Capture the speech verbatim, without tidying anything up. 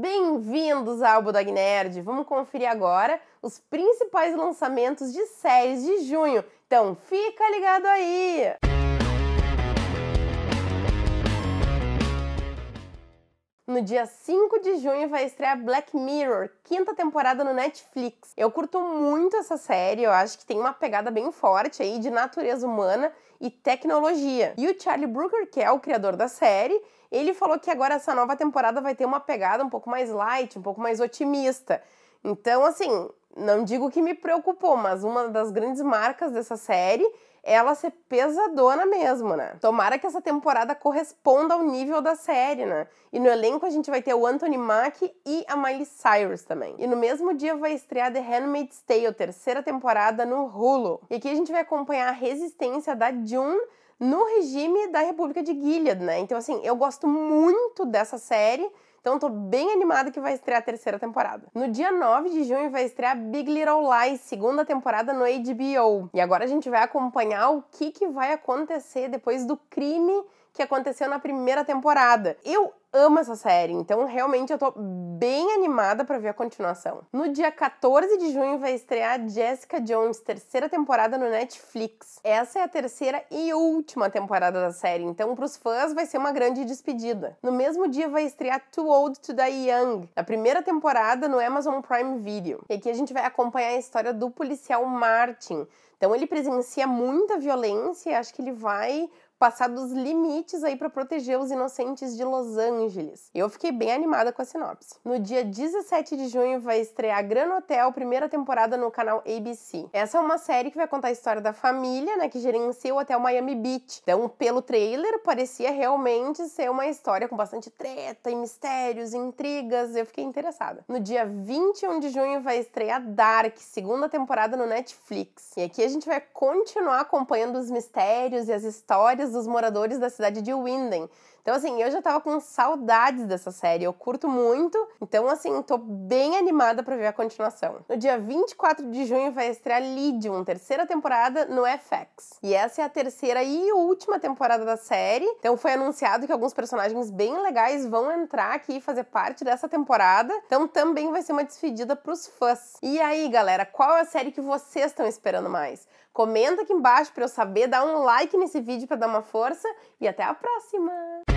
Bem-vindos ao Bulldog Nerd! Vamos conferir agora os principais lançamentos de séries de junho, então fica ligado aí! No dia cinco de junho vai estrear Black Mirror, quinta temporada no Netflix. Eu curto muito essa série, eu acho que tem uma pegada bem forte aí de natureza humana e tecnologia. E o Charlie Brooker, que é o criador da série, ele falou que agora essa nova temporada vai ter uma pegada um pouco mais light, um pouco mais otimista. Então, assim, não digo que me preocupou, mas uma das grandes marcas dessa série é ela ser pesadona mesmo, né? Tomara que essa temporada corresponda ao nível da série, né? E no elenco a gente vai ter o Anthony Mack e a Miley Cyrus também. E no mesmo dia vai estrear The Handmaid's Tale, terceira temporada no Hulu. E aqui a gente vai acompanhar a resistência da June no regime da República de Gilead, né? Então, assim, eu gosto muito dessa série. Então tô bem animada que vai estrear a terceira temporada. No dia nove de junho vai estrear Big Little Lies, segunda temporada no H B O. E agora a gente vai acompanhar o que, que vai acontecer depois do crime que aconteceu na primeira temporada. Eu amo essa série, então realmente eu tô bem animada pra ver a continuação. No dia quatorze de junho vai estrear Jessica Jones, terceira temporada no Netflix. Essa é a terceira e última temporada da série, então pros fãs vai ser uma grande despedida. No mesmo dia vai estrear Too Old to Die Young, a primeira temporada no Amazon Prime Video. E aqui a gente vai acompanhar a história do policial Martin. Então ele presencia muita violência e acho que ele vai passar dos limites aí para proteger os inocentes de Los Angeles. Eu fiquei bem animada com a sinopse. No dia dezessete de junho vai estrear Grand Hotel, primeira temporada no canal A B C. Essa é uma série que vai contar a história da família, né, que gerencia o hotel Miami Beach. Então, pelo trailer, parecia realmente ser uma história com bastante treta e mistérios, intrigas. Eu fiquei interessada. No dia vinte e um de junho vai estrear Dark, segunda temporada no Netflix. E aqui a gente vai continuar acompanhando os mistérios e as histórias dos moradores da cidade de Winden. Então, assim, eu já tava com saudades dessa série, eu curto muito, então, assim, tô bem animada pra ver a continuação. No dia vinte e quatro de junho vai estrear Legion, terceira temporada no F X. E essa é a terceira e última temporada da série, então foi anunciado que alguns personagens bem legais vão entrar aqui e fazer parte dessa temporada, então também vai ser uma despedida pros fãs. E aí, galera, qual é a série que vocês estão esperando mais? Comenta aqui embaixo pra eu saber, dá um like nesse vídeo pra dar uma força e até a próxima!